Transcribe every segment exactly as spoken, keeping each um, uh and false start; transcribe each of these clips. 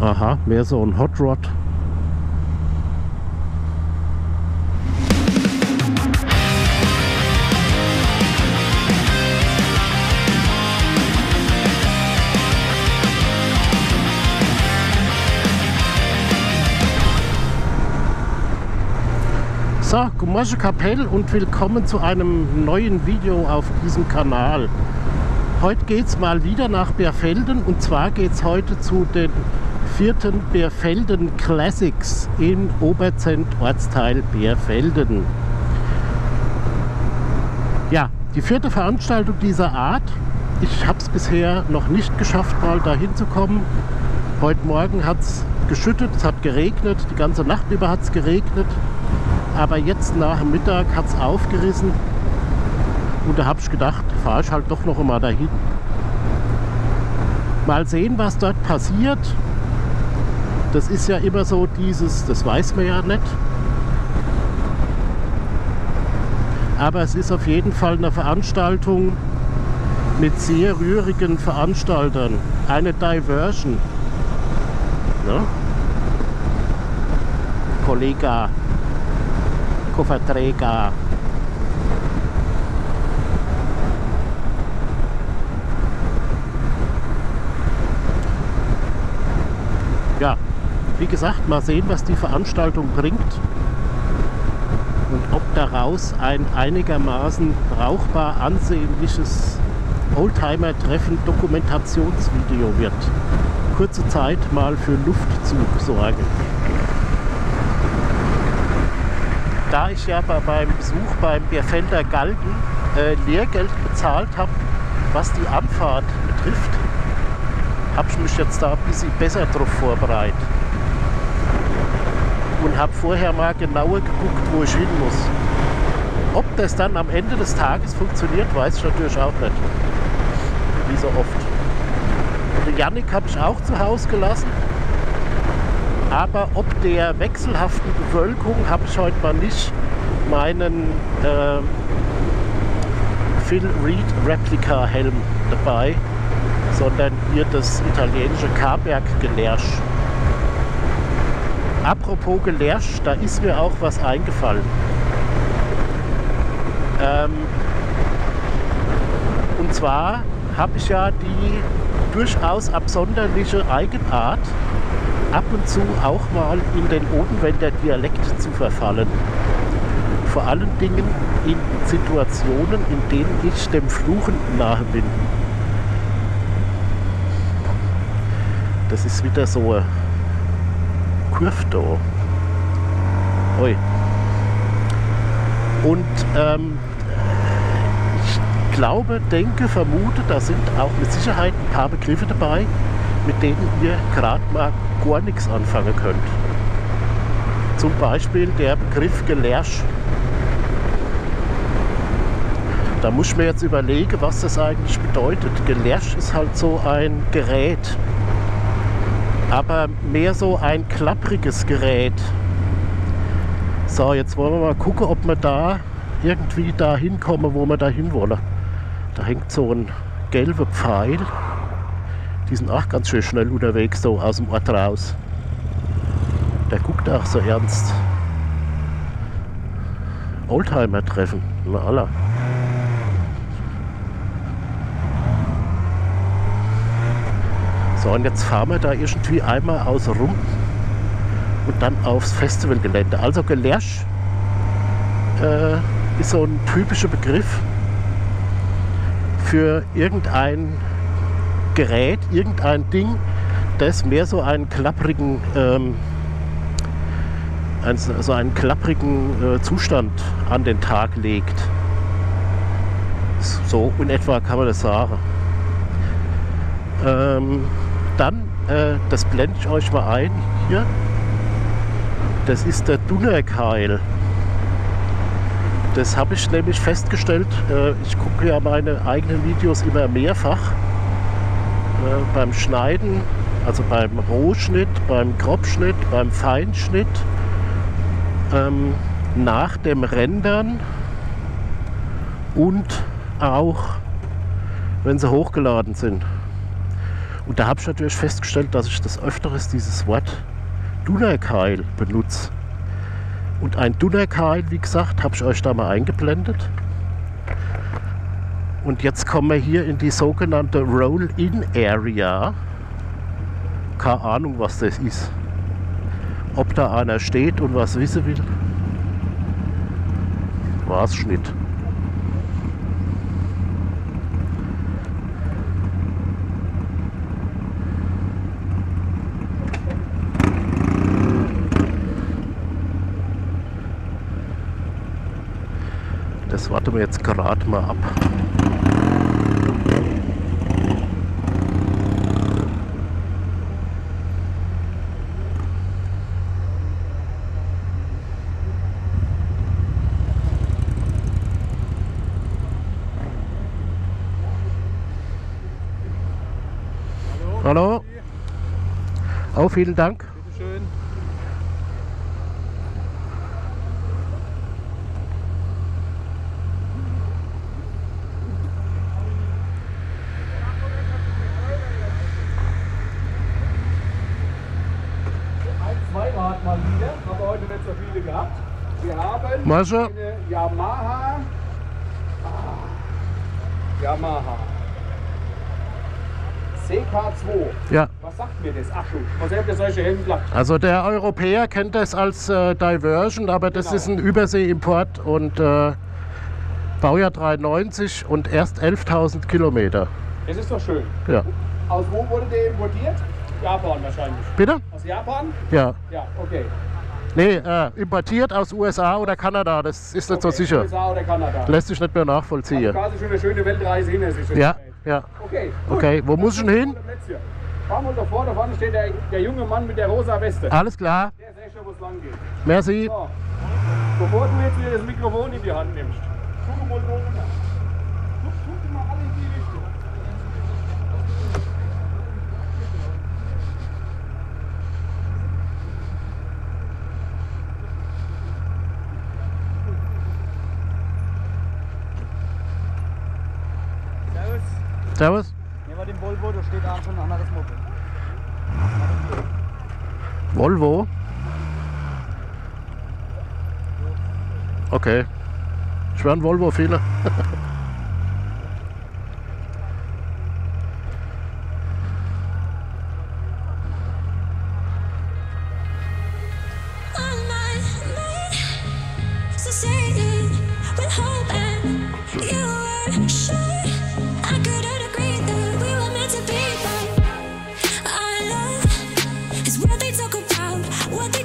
Aha, mehr so ein Hot Rod. So, Gumosche Kapell und willkommen zu einem neuen Video auf diesem Kanal. Heute geht es mal wieder nach Beerfelden, und zwar geht es heute zu den vierten Beerfelden Classics im Oberzent Ortsteil Beerfelden. Ja, die vierte Veranstaltung dieser Art. Ich habe es bisher noch nicht geschafft, mal dahin zu kommen. Heute Morgen hat es geschüttet, es hat geregnet, die ganze Nacht über hat es geregnet. Aber jetzt nach dem Mittag hat es aufgerissen, und da habe ich gedacht, fahre ich halt doch noch einmal dahin. Mal sehen, was dort passiert. Das ist ja immer so dieses, das weiß man ja nicht. Aber es ist auf jeden Fall eine Veranstaltung mit sehr rührigen Veranstaltern. Eine Diversion. Ne? Kollega. Kofferträger. Ja, wie gesagt, mal sehen, was die Veranstaltung bringt und ob daraus ein einigermaßen brauchbar ansehnliches Oldtimer-Treffen Dokumentationsvideo wird. Kurze Zeit mal für Luftzug sorgen. Da ich ja bei, beim Besuch beim Beerfelder Galgen äh, Lehrgeld bezahlt habe, was die Anfahrt betrifft, habe ich mich jetzt da ein bisschen besser drauf vorbereitet. Und habe vorher mal genauer geguckt, wo ich hin muss. Ob das dann am Ende des Tages funktioniert, weiß ich natürlich auch nicht. Wie so oft. Den Jannik habe ich auch zu Hause gelassen. Aber ob der wechselhaften Bewölkung habe ich heute mal nicht meinen äh, Phil Reed Replika Helm dabei, sondern hier das italienische Carberg Gelärsch. Apropos Gelärsch, da ist mir auch was eingefallen. Ähm, und zwar habe ich ja die durchaus absonderliche Eigenart, ab und zu auch mal in den Odenwälder Dialekt zu verfallen. Vor allen Dingen in Situationen, in denen ich dem Fluchen nahe bin. Das ist wieder so eine Kurve da. Ui. Und ähm, ich glaube, denke, vermute, da sind auch mit Sicherheit ein paar Begriffe dabei, mit denen ihr gerade mal gar nichts anfangen könnt. Zum Beispiel der Begriff Gelärsch. Da muss ich mir jetzt überlegen, was das eigentlich bedeutet. Gelärsch ist halt so ein Gerät, aber mehr so ein klappriges Gerät. So, jetzt wollen wir mal gucken, ob wir da irgendwie da hinkommen, wo wir da hinwollen. Da hängt so ein gelber Pfeil. Die sind auch ganz schön schnell unterwegs, so aus dem Ort raus. Der guckt auch so ernst. Oldtimer-Treffen, na Allah. So, und jetzt fahren wir da irgendwie einmal außen rum und dann aufs Festivalgelände. Also Gelärsch äh, ist so ein typischer Begriff für irgendein Gerät, irgendein Ding, das mehr so einen klapprigen, ähm, also einen klapprigen äh, Zustand an den Tag legt. So in etwa kann man das sagen. Ähm, dann, äh, das blende ich euch mal ein hier. Das ist der Dunnerkeil. Das habe ich nämlich festgestellt. Äh, ich gucke ja meine eigenen Videos immer mehrfach. Beim Schneiden, also beim Rohschnitt, beim Grobschnitt, beim Feinschnitt, ähm, nach dem Rendern und auch, wenn sie hochgeladen sind. Und da habe ich natürlich festgestellt, dass ich des Öfteres dieses Wort Dünnerkeil benutze. Und ein Dünnerkeil, wie gesagt, habe ich euch da mal eingeblendet. Und jetzt kommen wir hier in die sogenannte Roll-In-Area. Keine Ahnung, was das ist. Ob da einer steht und was wissen will. War's Schnitt. Das warten wir jetzt gerade mal ab. Hallo. Oh, vielen Dank. Bitte schön. Ein, zwei Mal hat man wieder, aber heute nicht so viele gehabt. Wir haben Masche. Eine Yamaha. Ah, Yamaha. C K zwei. Ja. Was sagt mir das? Ach schon, was sagt ihr solche Händler? Also der Europäer kennt das als äh, Diversion, aber das genau. ist ein Überseeimport und äh, Baujahr dreiundneunzig und erst elftausend Kilometer. Das ist doch schön. Ja. Aus wo wurde der importiert? Japan wahrscheinlich. Bitte? Aus Japan? Ja. Ja, okay. Nee, äh, importiert aus U S A oder Kanada, das ist nicht okay, so sicher. U S A oder Kanada. Lässt sich nicht mehr nachvollziehen. Also quasi schon eine schöne Weltreise hinter sich. Ja. Ja. Okay, okay, wo das muss ich denn hin? Fahren wir davor, da vorne steht der, der junge Mann mit der rosa Weste. Alles klar. Der ist echt schon, wo es lang geht. Merci. So. Bevor du jetzt wieder das Mikrofon in die Hand nimmst. Guck mal runter. Guck mal alle in die Richtung. Servus. Nehmen wir den Volvo, da steht auch schon ein anderes Moped. Volvo? Okay. Ich war ein Volvo-Fehler. What they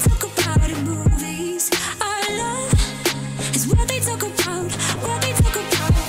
talk about, what they talk about.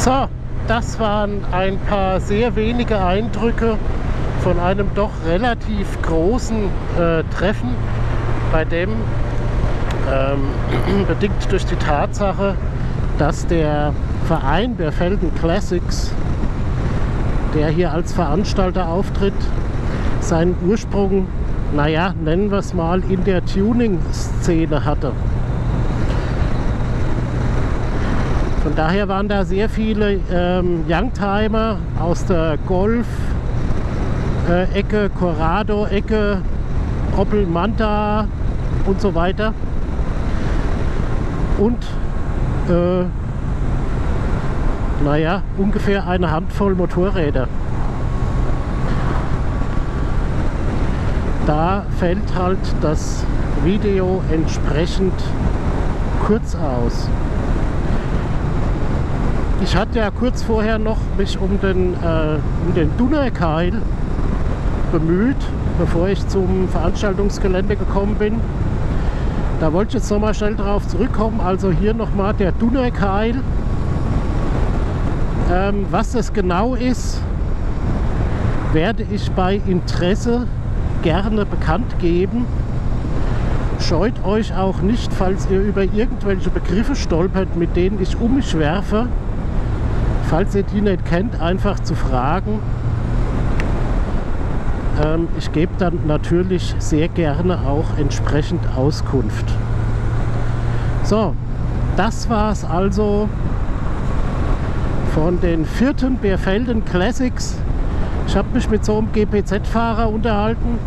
So, das waren ein paar sehr wenige Eindrücke von einem doch relativ großen äh, Treffen, bei dem ähm, bedingt durch die Tatsache, dass der Verein Beerfelden Classics, der hier als Veranstalter auftritt, seinen Ursprung, naja, nennen wir es mal, in der Tuning-Szene hatte. Von daher waren da sehr viele ähm, Youngtimer aus der Golf-Ecke, Corrado-Ecke, Opel Manta und so weiter. Und äh, naja, ungefähr eine Handvoll Motorräder. Da fällt halt das Video entsprechend kurz aus. Ich hatte ja kurz vorher noch mich um den, äh, um den Dunnerkeil bemüht, bevor ich zum Veranstaltungsgelände gekommen bin. Da wollte ich jetzt nochmal schnell drauf zurückkommen. Also hier nochmal der Dunnerkeil. Ähm, was das genau ist, werde ich bei Interesse gerne bekannt geben. Scheut euch auch nicht, falls ihr über irgendwelche Begriffe stolpert, mit denen ich um mich werfe. Falls ihr die nicht kennt, einfach zu fragen. Ähm, ich gebe dann natürlich sehr gerne auch entsprechend Auskunft. So, das war es also von den vierten Beerfelden Classics. Ich habe mich mit so einem G P Z-Fahrer unterhalten.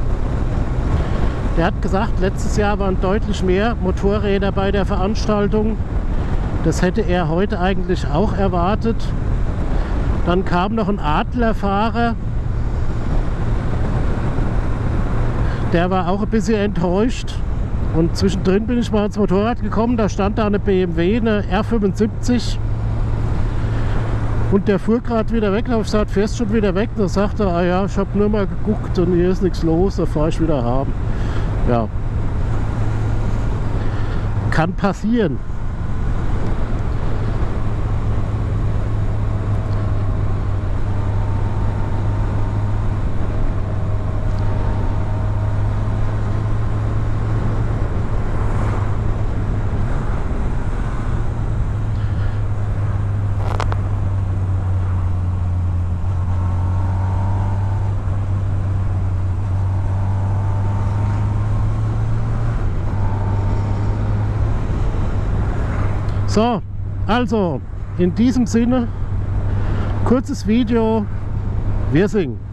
Der hat gesagt, letztes Jahr waren deutlich mehr Motorräder bei der Veranstaltung. Das hätte er heute eigentlich auch erwartet. Dann kam noch ein Adler-Fahrer. Der war auch ein bisschen enttäuscht. Und zwischendrin bin ich mal ans Motorrad gekommen. Da stand da eine B M W, eine R fünfundsiebzig. Und der fuhr gerade wieder weg. Da habe ich gesagt, fährst schon wieder weg? Da sagte er, ah ja, ich habe nur mal geguckt und hier ist nichts los. Da fahre ich wieder heim. Ja, kann passieren. So, also in diesem Sinne, kurzes Video, wir singen.